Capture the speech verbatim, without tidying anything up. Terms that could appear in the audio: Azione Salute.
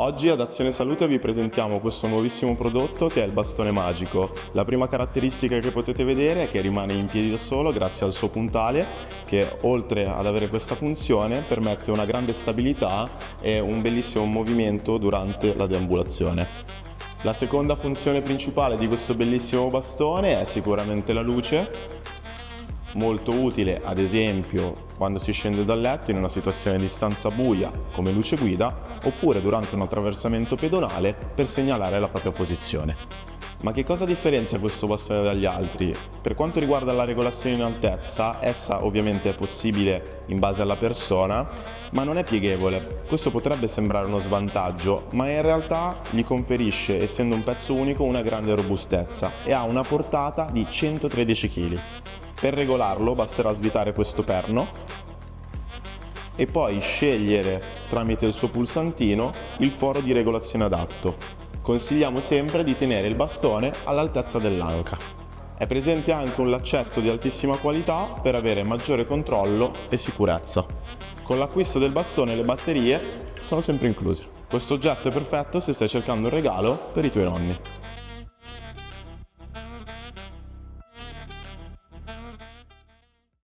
Oggi ad Azione Salute vi presentiamo questo nuovissimo prodotto che è il bastone magico. La prima caratteristica che potete vedere è che rimane in piedi da solo grazie al suo puntale che, oltre ad avere questa funzione, permette una grande stabilità e un bellissimo movimento durante la deambulazione. La seconda funzione principale di questo bellissimo bastone è sicuramente la luce, molto utile ad esempio quando si scende dal letto in una situazione di stanza buia come luce guida, oppure durante un attraversamento pedonale per segnalare la propria posizione. Ma che cosa differenzia questo bastone dagli altri? Per quanto riguarda la regolazione in altezza, essa ovviamente è possibile in base alla persona, ma non è pieghevole. Questo potrebbe sembrare uno svantaggio, ma in realtà gli conferisce, essendo un pezzo unico, una grande robustezza e ha una portata di centotredici chili. Per regolarlo basterà svitare questo perno e poi scegliere tramite il suo pulsantino il foro di regolazione adatto. Consigliamo sempre di tenere il bastone all'altezza dell'anca. È presente anche un laccetto di altissima qualità per avere maggiore controllo e sicurezza. Con l'acquisto del bastone le batterie sono sempre incluse. Questo oggetto è perfetto se stai cercando un regalo per i tuoi nonni.